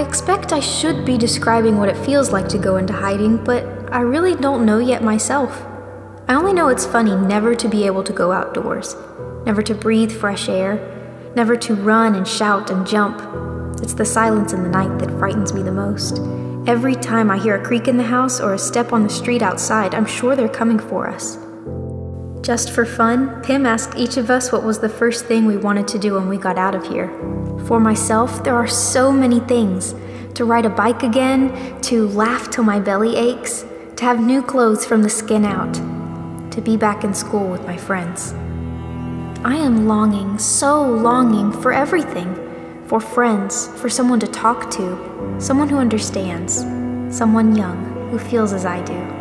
I expect I should be describing what it feels like to go into hiding, but I really don't know yet myself. I only know it's funny never to be able to go outdoors, never to breathe fresh air, never to run and shout and jump. It's the silence in the night that frightens me the most. Every time I hear a creak in the house or a step on the street outside, I'm sure they're coming for us. Just for fun, Pim asked each of us what was the first thing we wanted to do when we got out of here. For myself, there are so many things. To ride a bike again, to laugh till my belly aches, to have new clothes from the skin out, to be back in school with my friends. I am longing, so longing for everything. For friends, for someone to talk to, someone who understands, someone young who feels as I do.